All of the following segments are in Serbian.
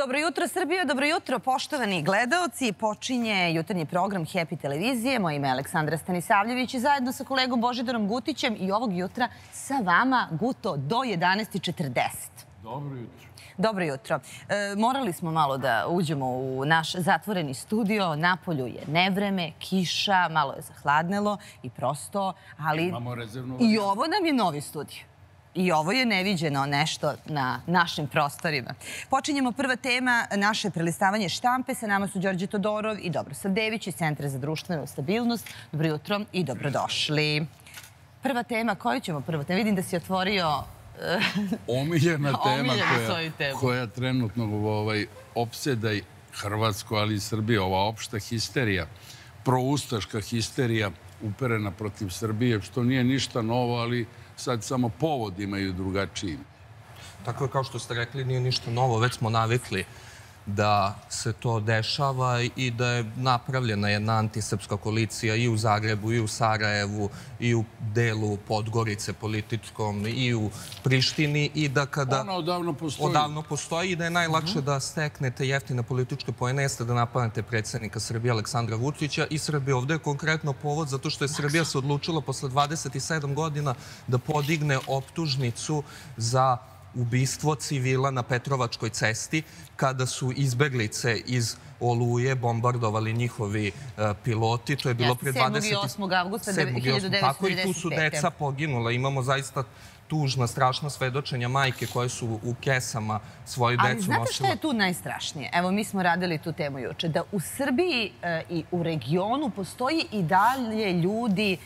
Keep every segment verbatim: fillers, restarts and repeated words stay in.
Dobro jutro, Srbijo. Dobro jutro, poštovani gledaoci. Počinje jutarnji program Happy televizije. Moje ime je Aleksandra Stanisavljević i zajedno sa kolegom Božidarom Gutićem i ovog jutra sa vama, Guto, do jedanaest i četrdeset. Dobro jutro. Dobro jutro. Morali smo malo da uđemo u naš zatvoreni studio. Napolju je nevreme, kiša, malo je zahladnelo i prosto, ali i ovo nam je novi studio. I ovo je neviđeno nešto na našim prostorima. Počinjemo prva tema, naše prelistavanje štampe. Sa nama su Đorđe Todorov i Dobrosav Dević iz Centra za društvenu stabilnost. Dobro jutro i dobrodošli. Prva tema, koju ćemo prvo? Ne vidim da si otvorio... Omiljena tema koja trenutno opseda i Hrvatsku, ali i Srbiju. Ova opšta histerija, proustaška histerija uperena protiv Srbije, što nije ništa novo, ali... Sad samo povod imaju drugačiji. Tako je, kao što ste rekli, nije ništa novo. Već smo navikli da se to dešava i da je napravljena jedna antisrpska koalicija i u Zagrebu, i u Sarajevu, i u delu Podgorice političkom, i u Prištini. I da kada... Ona odavno postoji. Odavno postoji i da je najlakše da steknete jeftine političke poene jeste da napadnete predsjednika Srbije Aleksandra Vučića i Srbije. Ovdje je konkretno povod zato što je Srbija se odlučila posle dvadeset sedam godina da podigne optužnicu za ubistvo civila na Petrovačkoj cesti kada su izbeglice iz Oluje bombardovali njihovi piloti. To je bilo pred sedmog i osmog avgusta hiljadu devetsto devedeset pete. Tako i tu su deca poginula. Imamo zaista tužna, strašna svedočenja majke koje su u kesama svoju decu nosile. Ali znate što je tu najstrašnije? Evo, mi smo radili tu temu juče. Da u Srbiji i u regionu postoji i dalje ljudi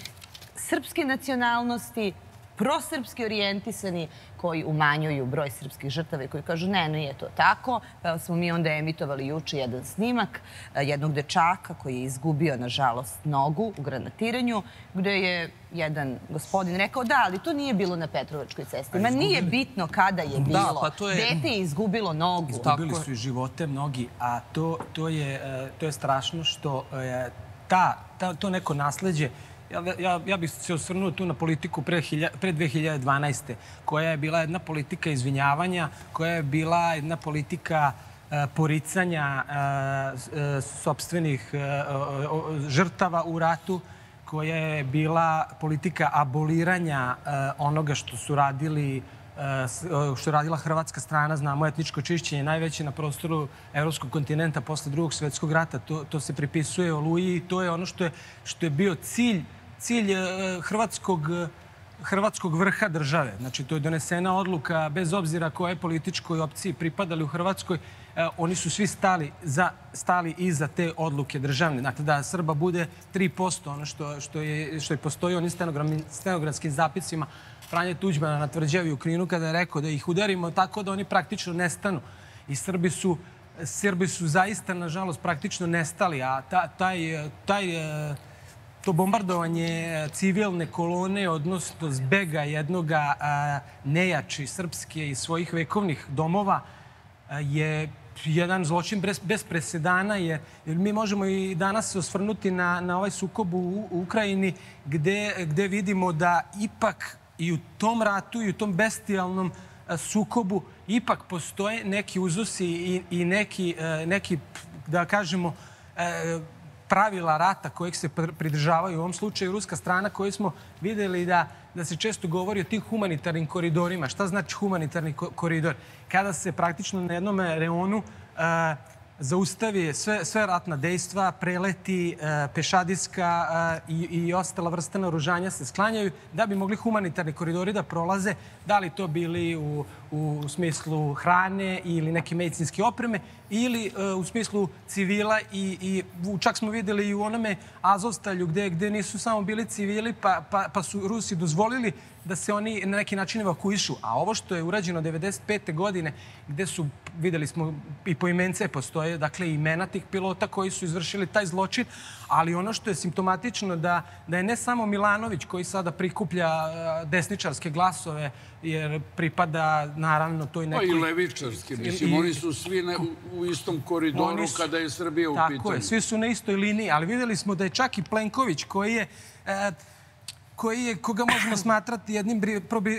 srpske nacionalnosti, prosrpski orijentisani, koji umanjuju broj srpskih žrtava i koji kažu ne, nije to tako. Pa smo mi onda emitovali juče jedan snimak jednog dečaka koji je izgubio, nažalost, nogu u granatiranju, gde je jedan gospodin rekao da, ali to nije bilo na Petrovačkoj cesti. Ma nije bitno kada je bilo. Dete je izgubilo nogu. Izgubili su i živote mnogi, a to je strašno što to neko nasleđe. Ja bih se osvrnuo tu na politiku pre dve hiljade dvanaeste. koja je bila jedna politika izvinjavanja, koja je bila jedna politika poricanja sopstvenih žrtava u ratu, koja je bila politika aboliranja onoga što su radili što je radila hrvatska strana, znamo, etničko čišćenje, najveće na prostoru evropskog kontinenta posle drugog svjetskog rata. To se pripisuje Oluji i to je ono što je bio cilj hrvatskog vrha države. Znači, to je donesena odluka, bez obzira koje političkoj opciji pripadali u Hrvatskoj, oni su svi stali iza te odluke državne. Dakle, da Srba bude tri posto, ono što je postoji onim stenografskim zapisima Franje Tuđmana na Tvrđavi u Kninu, kada je rekao da ih udarimo tako da oni praktično nestanu. I Srbi su zaista, nažalost, praktično nestali. A to bombardovanje civilne kolone, odnosno zbega jednoga nejači srpske i svojih vekovnih domova, je jedan zločin bez presedana. Mi možemo i danas se osvrnuti na ovaj sukob u Ukrajini, gde vidimo da ipak i u tom ratu i u tom bestijalnom sukobu ipak postoje neki uzusi i neki, da kažemo, pravila rata kojeg se pridržavaju. U ovom slučaju ruska strana, koju smo videli da se često govori o tim humanitarnim koridorima. Šta znači humanitarni koridor? Kada se praktično na jednom reonu zaustavi sve ratna dejstva, preleti, pešadijska i ostala vrsta naoružanja se sklanjaju da bi mogli humanitarni koridori da prolaze, da li to bili u smislu hrane ili neke medicinske opreme ili u smislu civila. I čak smo videli i u onome Azovstalju gde nisu samo bili civili pa su Rusi dozvolili da se oni na neki način evakuišu. A ovo što je urađeno devedeset pete godine, gde su, videli smo, i poimence postoje, dakle, imena tih pilota koji su izvršili taj zločin, ali ono što je simptomatično da je ne samo Milanović, koji sada prikuplja desničarske glasove, jer pripada, naravno, toj nekoj... Pa i levičarske, mislim, oni su svi u istom koridoru kada je Srbija u pitanju. Tako je, svi su na istoj liniji, ali videli smo da je čak i Plenković, koji je... koji je, koga možemo smatrati jednim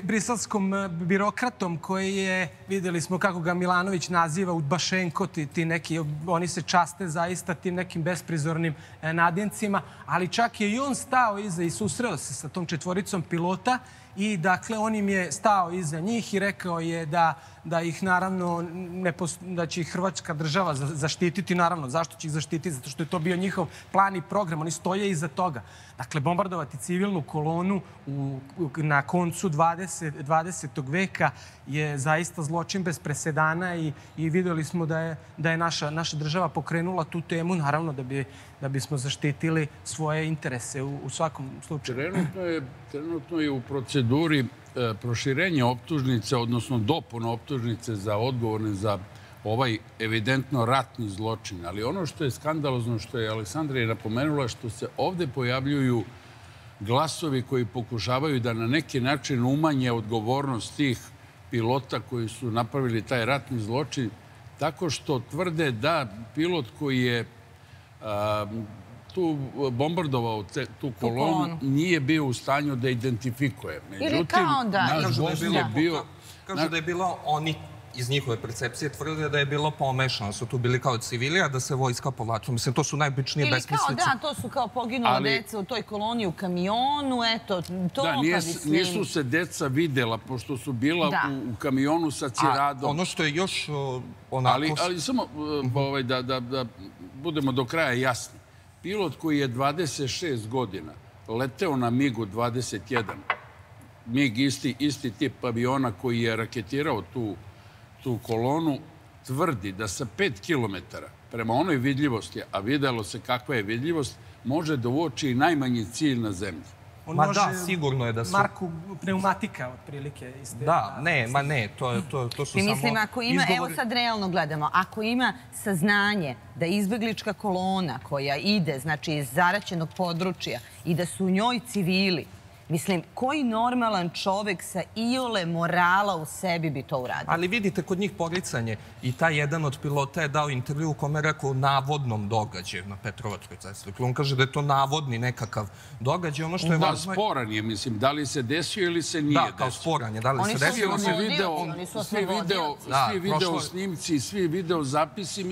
briselskom birokratom koji je, vidjeli smo kako ga Milanović naziva, udbašenko, ti, ti neki, oni se časte zaista tim nekim besprizornim nadimcima, ali čak je i on stao iza i susreo se sa tom četvoricom pilota i dakle on im je stao iza njih i rekao je da, da ih naravno ne post... da će ih Hrvatska država zaštititi. Naravno, zašto će ih zaštititi? Zato što je to bio njihov plan i program. Oni stoje iza toga. Dakle, bombardovati civilnu kolonu u, na koncu dvadesetog veka je zaista zločin bez presedana i, i vidjeli smo da je, da je naša, naša država pokrenula tu temu, naravno da, bi, da bismo zaštitili svoje interese u, u svakom slučaju. Trenutno je, trenutno je u proceduri e, proširenja optužnice, odnosno dopuna optužnice za odgovorne za ovaj evidentno ratni zločin. Ali ono što je skandalozno, što je Aleksandra napomenula, što se ovdje pojavljuju glasovi koji pokušavaju da na neki način umanje odgovornost tih pilota koji su napravili taj ratni zločin, tako što tvrde da pilot koji je a, tu bombardovao te, tu kolonu nije bio u stanju da identifikuje. Međutim, naš gost je bio... Kažu da je bilo oni... iz njihove percepcije tvrde da je bilo pomešano. Su tu bili kao civili, a da se vojska povlačila. Mislim, to su najobičnije besmislice. Ili kao, da, to su kao poginule deca u toj koloniji u kamionu, eto, to... Da, nisu se deca videla, pošto su bila u kamionu sa ciradom. Ono što je još onako... Ali samo da budemo do kraja jasni. Pilot koji je dvadeset šest godina leteo na MIG-u dvadeset jedan, MIG isti tip aviona koji je raketirao tu tu kolonu, tvrdi da sa pet kilometara prema onoj vidljivosti, a vidjelo se kakva je vidljivost, može da uoči i najmanji cilj na zemlji. Ma da, sigurno je da su... Marku pneumatika, otprilike. Da, ne, ma ne, to su samo... Mislim, ako ima, evo sad realno gledamo, ako ima saznanje da je izbeglička kolona koja ide, znači, iz zaraćenog područja i da su u njoj civili, mislim, koji normalan čovek sa iole morala u sebi bi to uradio? Ali vidite, kod njih poricanje. I taj jedan od pilota je dao intervju u kome je rekao o navodnom događaju na Petrovačkoj cesti. On kaže da je to navodni nekakav događaj. Da, sporan je, mislim. Da li se desio ili se nije desio? Da, kao sporan je. Svi video snimci, svi video zapisi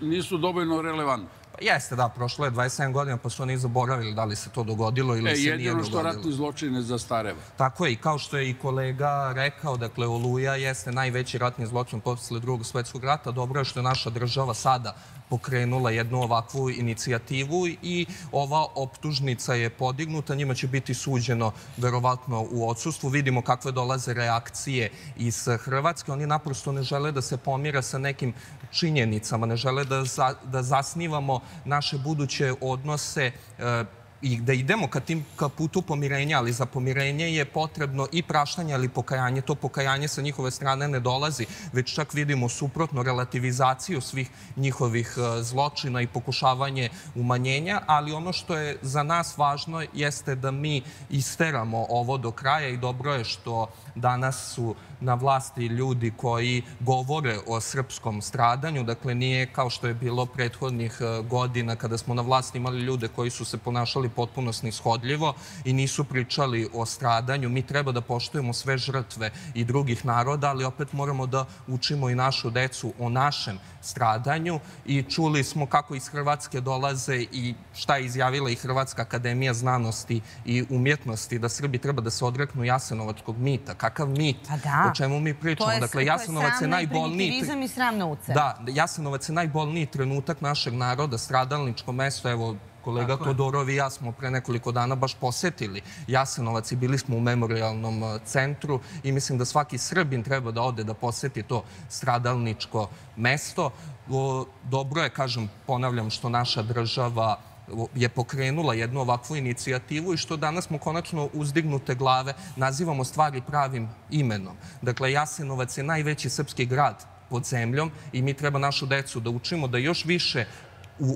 nisu dovoljno relevantni. Jeste, da, prošlo je dvadeset sedam godina, pa su oni zaboravili da li se to dogodilo ili se nije dogodilo. Jedino što ratni zločin ne zastareva. Tako je, i kao što je i kolega rekao, dakle, Oluja jeste najveći ratni zločin posle Drugog svjetskog rata. Dobro je što je naša država sada pokrenula jednu ovakvu inicijativu i ova optužnica je podignuta. Njima će biti suđeno, verovatno, u odsustvu. Vidimo kakve dolaze reakcije iz Hrvatske. Oni naprosto ne žele da se pomira sa nekim činjenicama, ne žele da zasnivamo naše buduće odnose i da idemo ka putu pomirenja, ali za pomirenje je potrebno i praštanje, ali pokajanje. To pokajanje sa njihove strane ne dolazi, već čak vidimo suprotno relativizaciju svih njihovih zločina i pokušavanje umanjenja, ali ono što je za nas važno jeste da mi isteramo ovo do kraja i dobro je što danas su na vlasti ljudi koji govore o srpskom stradanju. Dakle, nije kao što je bilo prethodnih godina kada smo na vlasti imali ljude koji su se ponašali potpuno snishodljivo i nisu pričali o stradanju. Mi treba da poštujemo sve žrtve i drugih naroda, ali opet moramo da učimo i našu decu o našem stradanju. I čuli smo kako iz Hrvatske dolaze i šta je izjavila i Hrvatska akademija znanosti i umjetnosti, da Srbi treba da se odreknu jasenovačkog mita. Kakav mit? O čemu mi pričamo? Dakle, Jasenovac je najbolniji... To je sramno i primitivizam. Da, Jasenovac je najbolniji trenutak našeg naroda, stradalničko mesto, evo... Kolega Todorov i ja smo pre nekoliko dana baš posetili Jasenovac i bili smo u memorialnom centru i mislim da svaki Srbin treba da ode da poseti to stradalničko mesto. Dobro je, kažem, ponavljam, što naša država je pokrenula jednu ovakvu inicijativu i što danas smo konačno uzdignute glave, nazivamo stvari pravim imenom. Dakle, Jasenovac je najveći srpski grad pod zemljom i mi treba našu decu da učimo da još više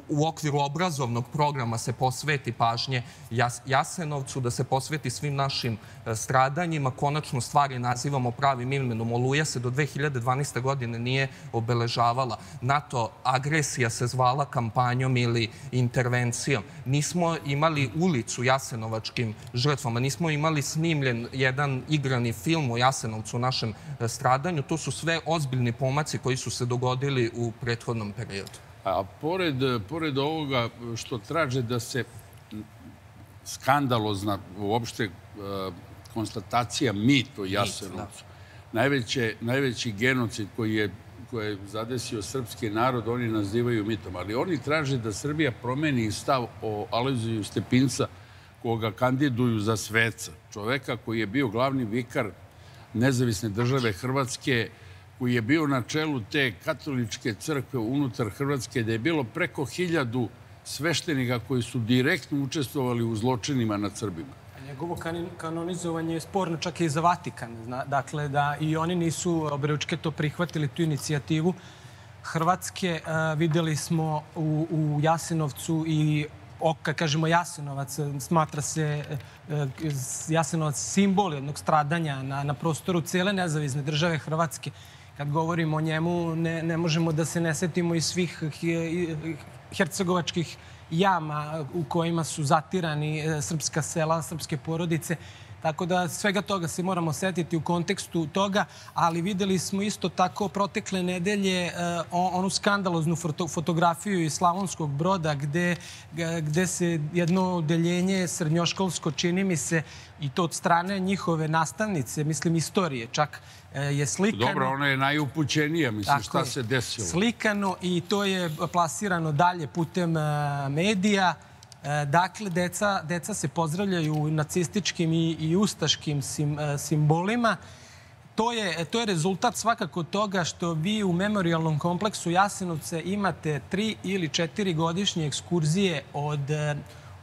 u okviru obrazovnog programa se posveti pažnje Jasenovcu, da se posveti svim našim stradanjima. Konačno stvari nazivamo pravim imenom. Oluja se do dve hiljade dvanaeste. godine nije obeležavala. NATO agresija se zvala kampanjom ili intervencijom. Nismo imali ulicu jasenovačkim žrtvama, nismo imali snimljen jedan igrani film o Jasenovcu, u našem stradanju. To su sve ozbiljni pomaci koji su se dogodili u prethodnom periodu. A pored ovoga što traže da se skandalozna uopšte konstatacija mit o Jasenovcu, najveći genocid koji je zadesio srpski narod, oni nazivaju mitom. Ali oni traže da Srbija promeni stav o Alojziju Stepinca, koga kandiduju za sveca. Čoveka koji je bio glavni vikar Nezavisne države Hrvatske, koji je bio na čelu te katoličke crkve unutar Hrvatske, da je bilo preko hiljadu sveštenika koji su direktno učestvovali u zločinima nad Srbima. Njegovo kanonizovanje je sporno čak i za Vatikan. Dakle, da i oni nisu obručke to prihvatili, tu inicijativu Hrvatske. Videli smo u Jasenovcu i kad kažemo Jasenovac, smatra se Jasenovac simbol jednog stradanja na prostoru cele Nezavisne države Hrvatske. Kad govorimo o njemu, ne možemo da se ne setimo i svih hercegovačkih jama u kojima su zatirani srpska sela, srpske porodice. Tako da svega toga se moramo setiti u kontekstu toga, ali videli smo isto tako protekle nedelje onu skandaloznu fotografiju iz Slavonskog Broda gde se jedno odeljenje srednjoškolsko, čini mi se, i to od strane njihove nastavnice, mislim istorije čak, je slikano. Dobro, ona je najupućenija, mislim, šta se desilo. Slikano i to je plasirano dalje putem medija. Dakle, deca se pozdravljaju nacističkim i ustaškim simbolima. To je rezultat svakako toga što vi u memorialnom kompleksu Jasenovce imate tri ili četiri godišnje ekskurzije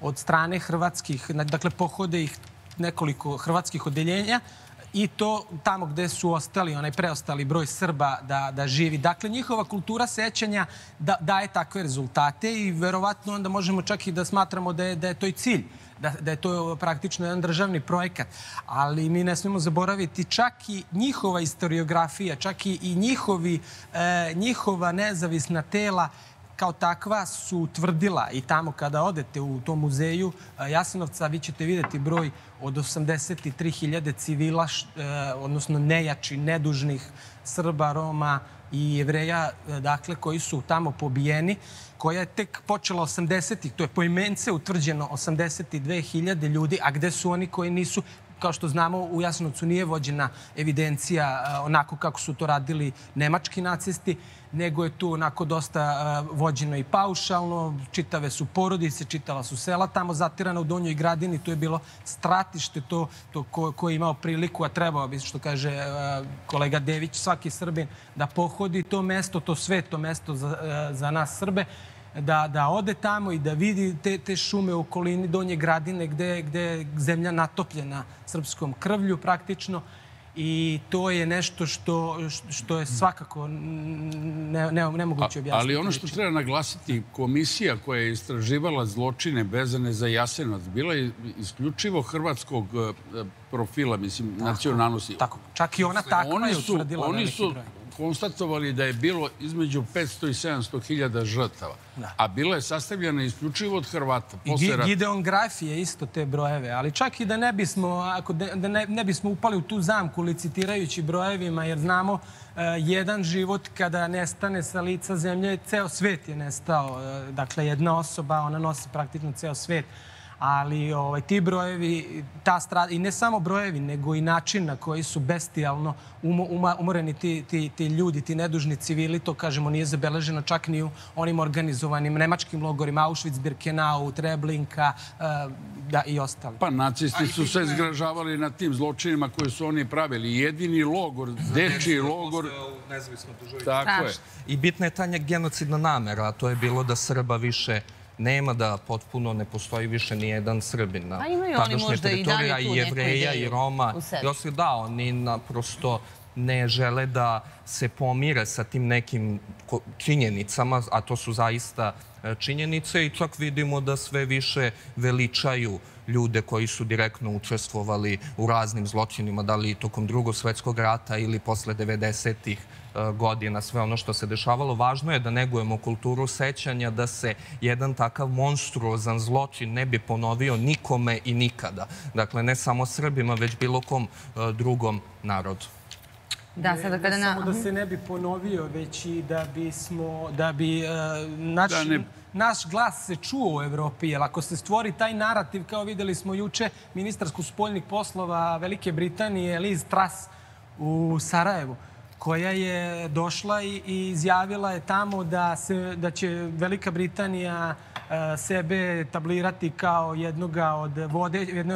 od strane hrvatskih, dakle pohode ih nekoliko hrvatskih odeljenja, i to tamo gde su ostali, onaj preostali broj Srba da živi. Dakle, njihova kultura sećanja daje takve rezultate i verovatno onda možemo čak i da smatramo da je to i cilj, da je to praktično jedan državni projekat. Ali mi ne smemo zaboraviti čak i njihova istoriografija, čak i njihova nezavisna tela kao takva su tvrdila, i tamo kada odete u tom muzeju Jasenovca vi ćete vidjeti broj od osamdeset tri hiljade civila, odnosno nejači, nedužnih Srba, Roma i Jevreja, dakle, koji su tamo pobijeni, koja je tek počela osamdesetih, to je poimence utvrđeno osamdeset dve hiljade ljudi, a gde su oni koji nisu, kao što znamo, u Jasenovcu nije vođena evidencija onako kako su to radili nemački nacisti, nego je tu onako dosta vođeno i paušalno, čitave su porodice, čitava su sela tamo zatirana. U Donjoj Gradini to je bilo stratište, to ko je imao priliku, a trebao bi, što kaže kolega Dević, svaki Srbin da pohodi to mesto, to sveto mesto za nas Srbe, da ode tamo i da vidi te šume u okolini Donje Gradine gde je zemlja natopljena srpskom krvlju praktično, i to je nešto što je svakako nemoguće objasniti. Ali ono što treba naglasiti, komisija koja je istraživala zločine vezane za Jasenovac bila je isključivo hrvatskog profila, mislim, nacionalnosti. Tako, čak i ona takva je utvrdila veliki broj. Konstatovali da je bilo između petsto i sedamsto hiljada žrtava, a bila je sastavljena isključivo od Hrvata. I gideongrafije isto te brojeve, ali čak i da ne bismo upali u tu zamku licitirajući brojevima, jer znamo jedan život kada nestane sa lica zemlje, ceo svet je nestao, dakle jedna osoba, ona nosi praktično ceo svet. Ali ti brojevi, i ne samo brojevi, nego i način na koji su bestijalno umoreni ti ljudi, ti nedužni civili, to, kažemo, nije zabeleženo čak ni u onim organizovanim nemačkim logorima, Auschwitz-Birkenau, Treblinka i ostali. Pa nacisti su se zgražavali nad tim zločinima koje su oni pravili. Jedini logor, dečiji logor. Tako je. I bitna je ta genocidna namera, a to je bilo da Srba više nema, da potpuno ne postoji više ni jedan Srbin na tadašnje teritorije, i Jevreja, i Roma. Da, oni naprosto ne žele da se pomire sa tim nekim činjenicama, a to su zaista činjenice, i čak vidimo da sve više veličaju ljude koji su direktno učestvovali u raznim zločinima, da li tokom Drugog svjetskog rata ili posle devedesetih godina, sve ono što se dešavalo. Važno je da negujemo kulturu sećanja, da se jedan takav monstruozan zločin ne bi ponovio nikome i nikada. Dakle, ne samo Srbima, već bilo kom drugom narodu. Ne samo da se ne bi ponovio, već i da bi naš glas se čuo u Evropi. Jer ako se stvori taj narativ, kao videli smo juče, ministarsku spoljnih poslova Velike Britanije, Liz Tras u Sarajevu, koja je došla i izjavila je tamo da će Velika Britanija sebe tablirati kao jednoga od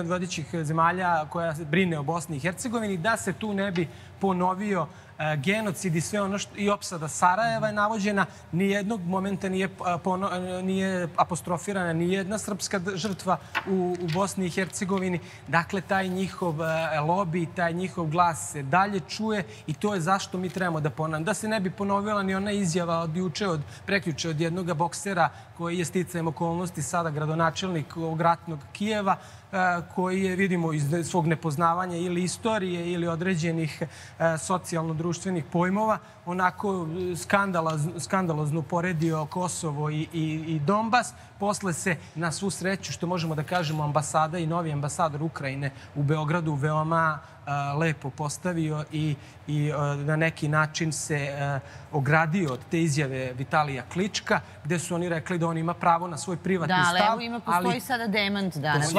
vodećih zemalja koja brine o Bosni i Hercegovini, da se tu ne bi ponovio genocid i sve ono što i opsada Sarajeva je navođena. Nijednog momenta nije apostrofirana nijedna srpska žrtva u Bosni i Hercegovini. Dakle, taj njihov lobby, taj njihov glas se dalje čuje i to je zašto mi trebamo da ponavljamo. Da se ne bi ponovila ni ona izjava od juče, od preključe od jednog boksera koji je sticajem okolnosti sada gradonačelnik ratnog Kijeva, koji je, vidimo, iz svog nepoznavanja ili istorije ili određenih socijalno-društvenih pojmova, onako skandalozno poredio Kosovo i Donbas. Posle se, na svu sreću, što možemo da kažemo, ambasada i novi ambasador Ukrajine u Beogradu veoma lepo postavio i na neki način se ogradio od te izjave Vitalija Klička, gde su oni rekli da on ima pravo na svoj privatni stav. Da, ali evo ima, postoji sada demant danas.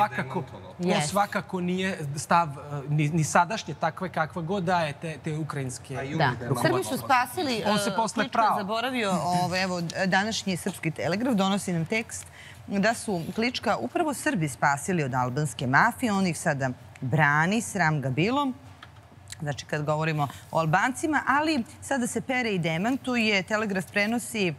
On svakako nije stav ni sadašnje takve kakva god daje te ukrajinske... Srbi su spasili, Klička zaboravio, evo, današnji Srpski telegraf donosi nam tekst da su Klička upravo Srbi spasili od albanske mafije, on ih sada brani, sram ga bilo, znači kad govorimo o Albancima, ali sada se pere i demantuje. Telegraf prenosi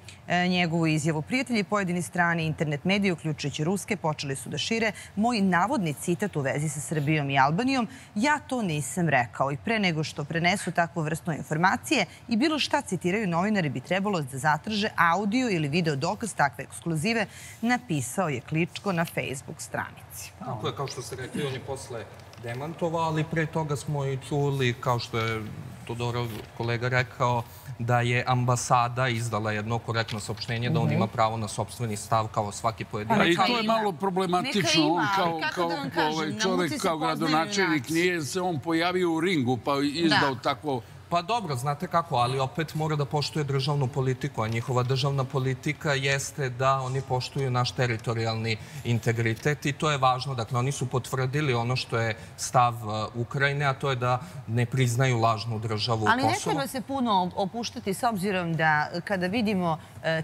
njegovu izjavu. Prijatelji pojedini strane internet medije, uključujući ruske, počeli su da šire moj navodni citat u vezi sa Srbijom i Albanijom. Ja to nisam rekao i pre nego što prenesu takvu vrstnu informacije i bilo šta citiraju novinari, bi trebalo da zatraže audio ili video dokaz takve ekskluzive, napisao je Kličko na Facebook stranici. Tako je, kao što ste rekli, on je posle demantovali. Pre toga smo i čuli, kao što je Todorov kolega rekao, da je ambasada izdala jedno korektno saopštenje da on ima pravo na sopstveni stav kao svaki pojedinac. I to je malo problematično. On kao čovjek, kao gradonačelnik, nije se on pojavio u ringu pa izdao takvo... Pa dobro, znate kako, ali opet mora da poštuje državnu politiku, a njihova državna politika jeste da oni poštuju naš teritorijalni integritet i to je važno. Dakle, oni su potvrdili ono što je stav Ukrajine, a to je da ne priznaju lažnu državu u Kosovu. Ali ne treba se puno opuštati, s obzirom da kada vidimo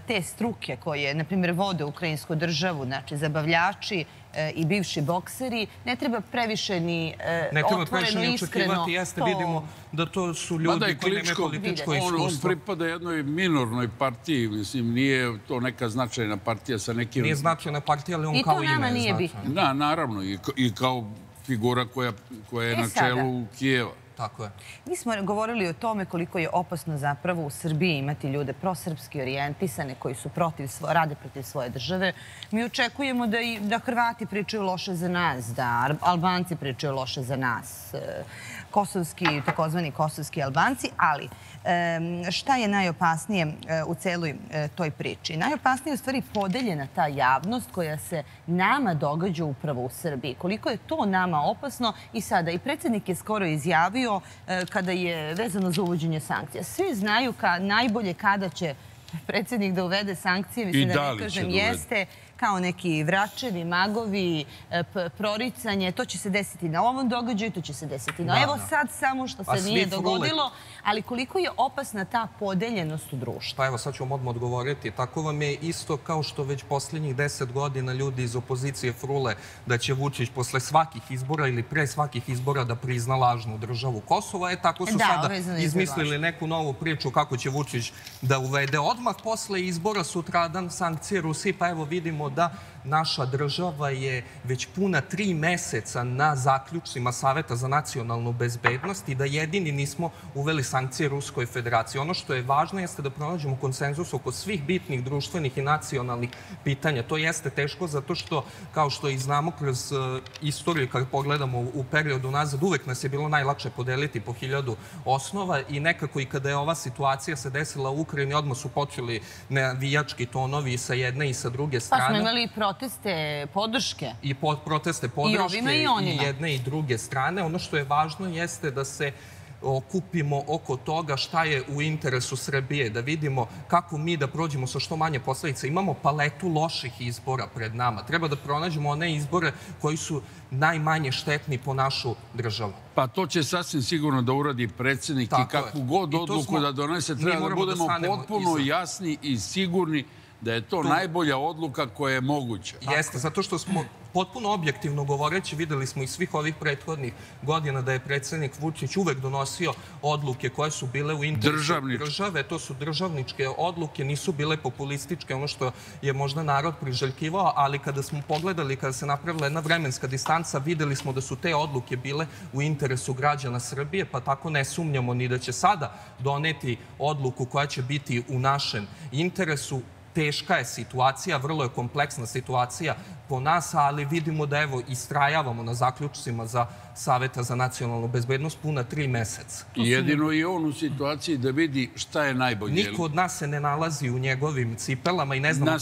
te struke koje, na primjer, vode ukrajinsku državu, znači zabavljači i bivši bokseri, ne treba previše ni otvoreno, iskreno to... Vidimo da to su ljudi koji nemaju političko iskustvo. On pripada jednoj minornoj partiji, mislim, nije to neka značajna partija sa nekim... Nije značajna partija, ali on kao ime je značajna. I to nama nije bitno. Da, naravno, i kao figura koja je na čelu Kijeva. Tako je. Mi smo govorili o tome koliko je opasno zapravo u Srbiji imati ljude prosrpski orijentisane koji su protiv, rade protiv svoje države. Mi očekujemo da, i, da Hrvati pričaju loše za nas, da Albanci pričaju loše za nas, kosovski, takozvani kosovski Albanci, ali šta je najopasnije u celoj toj priči? Najopasnije je u stvari podeljena ta javnost koja se nama događa upravo u Srbiji. Koliko je to nama opasno i sada. I predsjednik je skoro izjavio kada je vezano za uvođenje sankcija. Svi znaju najbolje kada će predsjednik da uvede sankcije, mislim da ne kažem jeste, kao neki vračevi, magovi, proricanje. To će se desiti na ovom događaju, to će se desiti na... Evo sad samo što se nije dogodilo, ali koliko je opasna ta podeljenost u društvu? Pa evo, sad ću vam odmah odgovoriti. Tako vam je isto kao što već posljednjih deset godina ljudi iz opozicije frule da će Vučić posle svakih izbora ili pre svakih izbora da prizna lažnu državu Kosova. E tako su sada izmislili neku novu priču kako će Vučić da uvede odmah posle izbora sutradan sankcije Rusiji. Pa evo vidimo da naša država je već puna tri meseca na zaključcima Saveta za nacionalnu bezbednost i da jedini nismo uveli sankcije Ruskoj federaciji. Ono što je važno jeste da pronađemo konsenzus oko svih bitnih društvenih i nacionalnih pitanja. To jeste teško zato što, kao što i znamo kroz istoriju, kad pogledamo u periodu nazad, uvek nas je bilo najlakše podeliti po hiljadu osnova i nekako i kada je ova situacija se desila u Ukrajini, odmah su počeli navijački tonovi sa jedne i sa druge strane. Pa smo imali i proteste podrške. I proteste podrške i jedne i druge strane. Ono što je važno jeste da se okupimo oko toga šta je u interesu Srbije, da vidimo kako mi da prođemo sa što manje posledica. Imamo paletu loših izbora pred nama. Treba da pronađemo one izbore koji su najmanje štetni po našu državu. Pa to će sasvim sigurno da uradi predsjednik i kakvu god odluku da donese, treba da budemo potpuno jasni i sigurni da je to najbolja odluka koja je moguća. Jeste, zato što smo potpuno objektivno govoreći, videli smo i svih ovih prethodnih godina da je predsjednik Vučić uvek donosio odluke koje su bile u interesu države. To su državničke odluke, nisu bile populističke, ono što je možda narod priželjkivao, ali kada smo pogledali, kada se napravila jedna vremenska distanca, videli smo da su te odluke bile u interesu građana Srbije, pa tako ne sumnjamo ni da će sada doneti odluku koja će biti u našem interesu. Teška je situacija, vrlo je kompleksna situacija po nas, ali vidimo da evo istrajavamo na zaključcima za Saveta za nacionalnu bezbednost puna tri meseca. Jedino je on u situaciji da vidi šta je najbolje. Niko od nas se ne nalazi u njegovim cipelama i ne znamo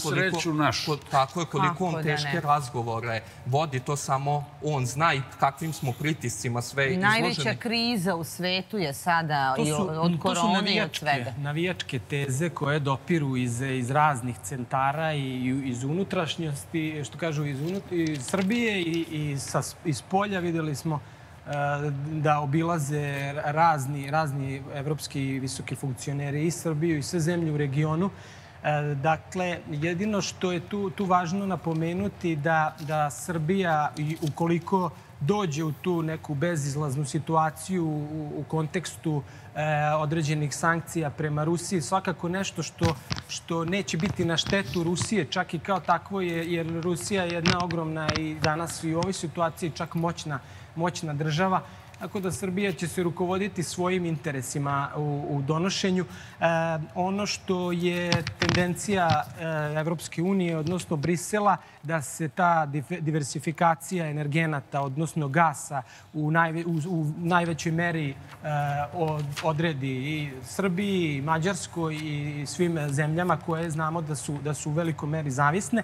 koliko on teške razgovore vodi. To samo on zna i kakvim smo pritiscima sve izloženi. Najveća kriza u svetu je sada od korone i od svega. To su navijačke teze koje dopiru iz raznih centara i iz unutrašnjosti, što kažu iz Srbije i iz polja videli smo da obilaze razni evropski visoki funkcioneri i Srbiju i sve zemlje u regionu. Dakle, jedino što je tu važno napomenuti da Srbija, ukoliko dođe u tu neku bezizlaznu situaciju u kontekstu određenih sankcija prema Rusiji, svakako nešto što neće biti na štetu Rusije, čak i kao takvo, jer Rusija je jedna ogromna i danas i u ovoj situaciji čak moćna moćna država, tako da Srbija će se rukovoditi svojim interesima u donošenju. Ono što je tendencija Evropske unije, odnosno Brisela, da se ta diversifikacija energenata, odnosno gasa, u najvećoj meri odredi i Srbiji, i Mađarskoj i svim zemljama koje znamo da su u velikoj meri zavisne.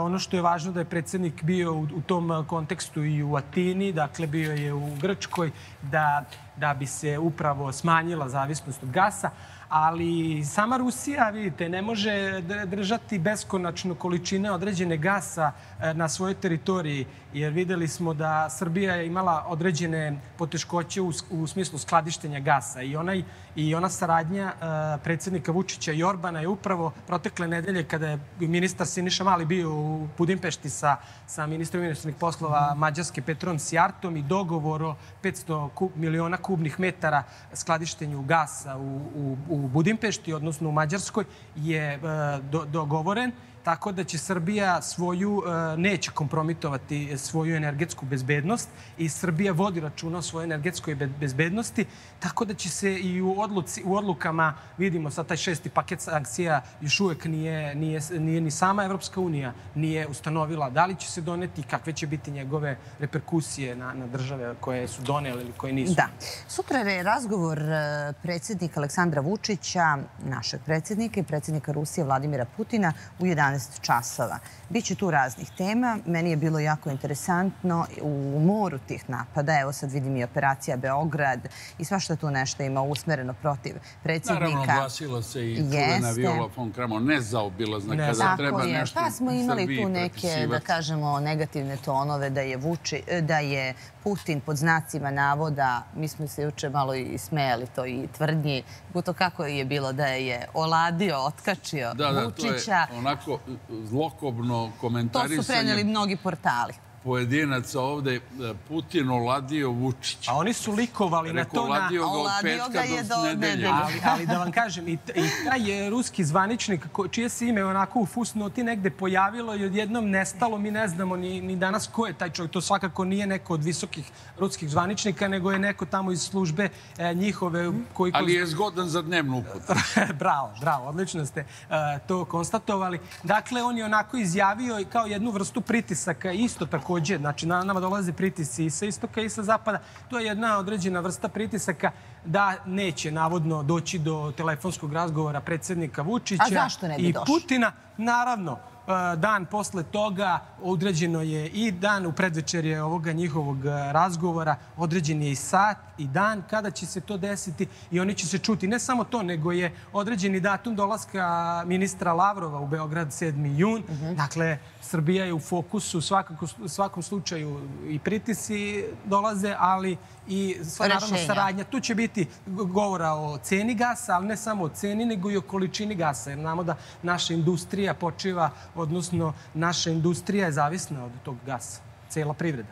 Ono što je važno da je predsjednik bio u tom kontekstu i u Atini, dakle bio je u Grčkoj, da bi se upravo smanjila zavisnost od gasa. Ali sama Rusija, vidite, ne može držati beskonačno količine određene gasa na svojoj teritoriji, jer videli smo da Srbija je imala određene poteškoće u smislu skladištenja gasa. I ona saradnja predsjednika Vučića i Orbana je upravo protekle nedelje, kada je ministar Siniša Mali bio u Budimpešti sa ministrom inostranih poslova Mađarske Petrom Sijartom i dogovor o petsto miliona kubnih metara skladištenju gasa u u Budimpešti, odnosno u Mađarskoj, je dogovoren, tako da će Srbija svoju, neće kompromitovati svoju energetsku bezbednost i Srbija vodi računa o svojoj energetskoj bezbednosti, tako da će se i u odlukama, vidimo sad taj šesti paket sankcija, još uvek nije ni sama Evropska unija nije ustanovila da li će se doneti i kakve će biti njegove reperkusije na države koje su donele ili koje nisu. Da. Sutra je razgovor predsjednika Aleksandra Vučića, našeg predsjednika i predsjednika Rusije Vladimira Putina u jedanaest časova. Biće tu raznih tema. Meni je bilo jako interesantno u moru tih napada. Evo sad vidim i operacija Beograd i svašta tu nešto ima usmereno protiv predsjednika. Naravno, glasila se i čuvena Viola von Cramon, nezaobilazna kada treba nešto. Pa smo imali tu neke, da kažemo, negativne tonove da je Putin pod znacima navoda, mi smo se juče malo i smejali to i tvrdnji, gotovo kako je bilo da je oladio, otkačio Vučića. Da, da, to je onako zlokobno komentarisanje. To su prenijeli mnogi portali. pojedinaca ovde Putin oladio Vučića. A oni su likovali na to, oladio ga od petka do nedelje. Ali da vam kažem, i taj ruski zvaničnik, čije se ime onako u fusnoti negde pojavilo i odjednom nestalo, mi ne znamo ni danas ko je taj čovjek. To svakako nije neko od visokih ruskih zvaničnika, nego je neko tamo iz službe njihove. Ali je zgodan za dnevnu uputu. Bravo, bravo, odlično ste to konstatovali. Dakle, on je onako izjavio kao jednu vrstu pritisaka, isto tako također, znači nama dolaze pritisci i sa istoka i sa zapada. To je jedna određena vrsta pritisaka da neće navodno doći do telefonskog razgovora predsjednika Vučića i Putina. Naravno, dan posle toga određeno je i dan, u predvečerje ovoga njihovog razgovora, određen je i sat i dan kada će se to desiti i oni će se čuti. Ne samo to, nego je određeni datum dolaska ministra Lavrova u Beograd, sedmi jun. Dakle, Srbija je u fokusu, u svakom slučaju i pritisci dolaze, ali i naravno saradnja. Tu će biti govora o ceni gasa, ali ne samo o ceni, nego i o količini gasa. Jer znamo da naša industrija počiva, odnosno naša industrija je zavisna od tog gasa, cela privreda.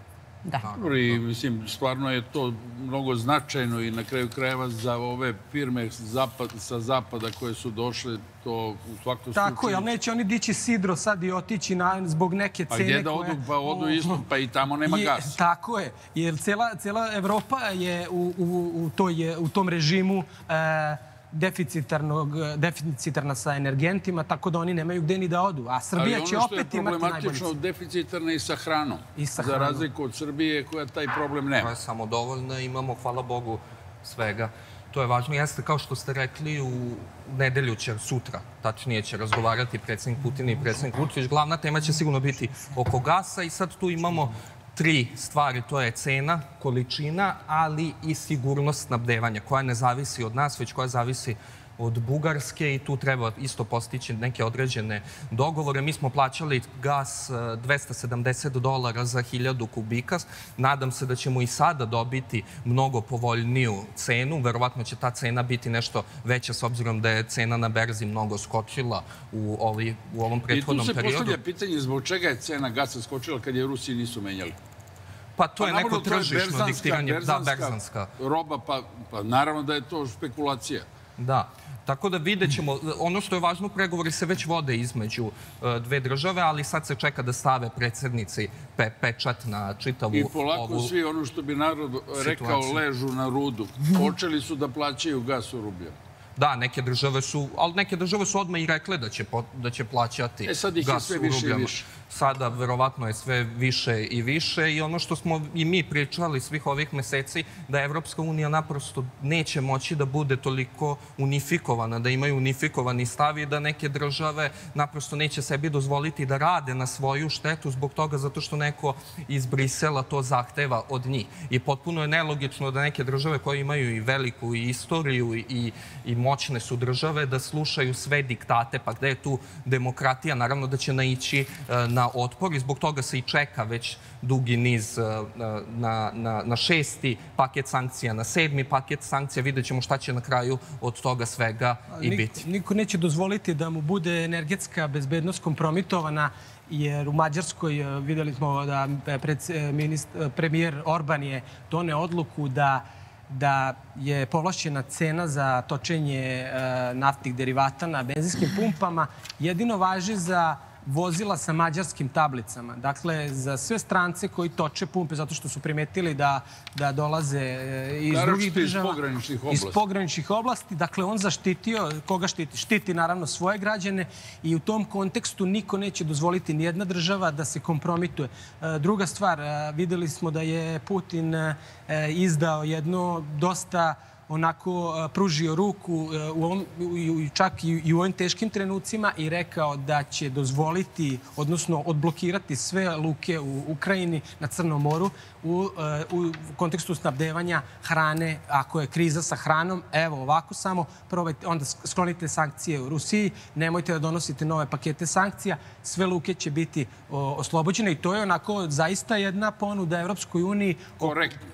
Mislim, stvarno je to mnogo značajno i na kraju krajeva za ove firme sa zapada koje su došle, to u svakom slučaju... Tako je, ali neće oni dići sidro sad i otići zbog neke cene koje... Pa gdje da odu, pa odu isto, pa i tamo nema gasa. Tako je, jer cela Evropa je u tom režimu deficitarna sa energentima, tako da oni nemaju gde ni da odu. A Srbija će opet imati najbolje. Ali ono što je problematično, deficitarna i sa hranom. Za razliku od Srbije koja taj problem nema. To je samodovoljna, imamo, hvala Bogu, svega. To je važno. Jeste, kao što ste rekli, u nedelju će, sutra, tačnije će razgovarati predsjednik Putin i predsjednik Vučić. Glavna tema će sigurno biti oko gasa i sad tu imamo tri stvari, to je cena, količina, ali i sigurnost snabdevanja, koja ne zavisi od nas, već koja zavisi od Bugarske i tu treba isto postići neke određene dogovore. Mi smo plaćali gas dvesta sedamdeset dolara za hiljadu kubika. Nadam se da ćemo i sada dobiti mnogo povoljniju cenu. Verovatno će ta cena biti nešto veća s obzirom da je cena na berzi mnogo skočila u ovom prethodnom periodu. I tu se postavlja pitanje zbog čega je cena gasa skočila kad je Rusiji nisu menjali. Pa to je neko tržišno diktiranje. Da, berzanska roba, pa naravno da je to špekulacija. Da, tako da vidjet ćemo. Ono što je važno, pregovori se već vode između dve države, ali sad se čeka da stave predsjednici pečat na čitavu ovu situaciju. I polako svi, ono što bi narod rekao, ležu na rudu. Počeli su da plaćaju gas u rubljama. Da, neke države su, ali neke države su odmah i rekle da će plaćati gas u rubljama. E sad ih je sve više i više. Sada, verovatno, je sve više i više i ono što smo i mi pričali svih ovih meseci, da Evropska unija naprosto neće moći da bude toliko unifikovana, da imaju unifikovani stav i da neke države naprosto neće sebi dozvoliti da rade na svoju štetu zbog toga zato što neko iz Brisela to zahteva od njih. I potpuno je nelogično da neke države koje imaju i veliku i istoriju i, i moćne su države da slušaju sve diktate, pa gde je tu demokratija, naravno da će naići na na otpor i zbog toga se i čeka već dugi niz na šesti paket sankcija, na sedmi paket sankcija. Vidjet ćemo šta će na kraju od toga svega i biti. Niko neće dozvoliti da mu bude energetska bezbednost kompromitovana, jer u Mađarskoj vidjeli smo da premijer Orban je doneo odluku da da je povlašćena cena za točenje naftnih derivata na benzinskim pumpama jedino važi za vozila sa mađarskim tablicama. Dakle, za sve strance koji toče pumpe, zato što su primetili da dolaze iz drugih država, iz pograničnih oblasti. Dakle, on zaštitio, koga štiti? Štiti, naravno, svoje građane i u tom kontekstu niko neće dozvoliti nijedna država da se kompromituje. Druga stvar, videli smo da je Putin izdao jedno dosta onako pružio ruku čak i u ovim teškim trenucima i rekao da će dozvoliti, odnosno odblokirati sve luke u Ukrajini na Crnom moru u kontekstu snabdevanja hrane. Ako je kriza sa hranom, evo ovako samo, onda sklonite sankcije u Rusiji, nemojte da donosite nove pakete sankcija, sve luke će biti oslobođene i to je onako zaista jedna ponuda Evropskoj uniji,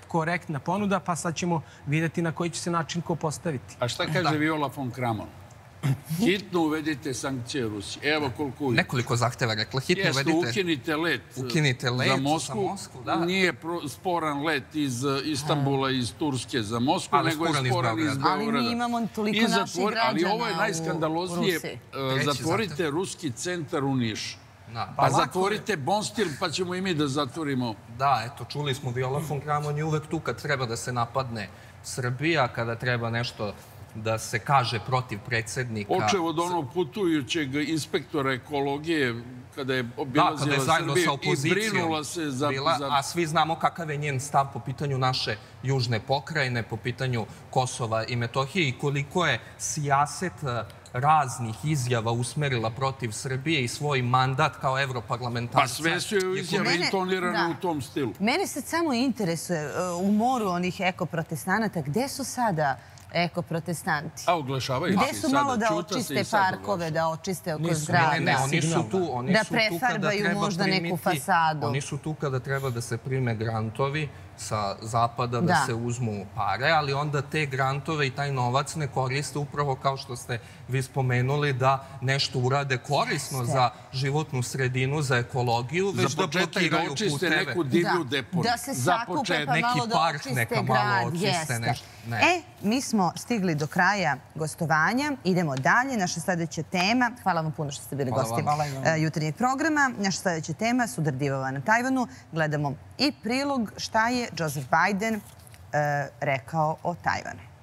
korektna ponuda, pa sad ćemo vidjeti na koji će se način ko postaviti. A šta kaže Viola von Cramon? Hitno uvedite sankcije Rusiji. Evo koliko... Nekoliko zahteva rekla. Hitno uvedite... Ukinite let za Moskvu. Nije sporan let iz Istanbula, iz Turske za Moskvu, nego je sporan iz Beograda. Ali mi imamo toliko naših građana u Rusiji. Ali ovo je najskandaloznije. Zatvorite ruski centar u Nišu. Pa zatvorite Bonstil, pa ćemo i mi da zatvorimo. Da, eto, čuli smo, Viola von Cramon je uvek tu kad treba da se napadne Srbija, kada treba nešto da se kaže protiv predsjednika. Počeo od onog putujućeg inspektora ekologije, kada je obilazila Srbiju i brinula se za... A svi znamo kakav je njen stav po pitanju naše južne pokrajine, po pitanju Kosova i Metohije i koliko je sijaset raznih izjava usmerila protiv Srbije i svoj mandat kao evroparlamentarca. Pa sve su joj izjave intonirane u tom stilu. Mene sad samo interesuje u moru onih ekoprotestanata, gde su sada ekoprotestanti? A oglašavaju se i sada. Gde su malo da očiste parkove, da očiste oko zgrada? Oni su tu. Da prefarbaju možda neku fasadu. Oni su tu kada treba da se prime grantovi sa zapada, da se uzmu pare, ali onda te grantove i taj novac ne koriste upravo kao što ste vi spomenuli, da nešto urade korisno za životnu sredinu, za ekologiju, već da blokiraju puteve. Neku divlju deponiju. Da se sakupe pa malo da očiste grad. E, mi smo stigli do kraja gostovanja. Idemo dalje. Naša sljedeća tema, hvala vam puno što ste bili gosti jutarnjeg programa. Naša sljedeća tema su drdivova na Tajvanu. Gledamo i prilog šta je Joseph Biden rekao o Tajvanu.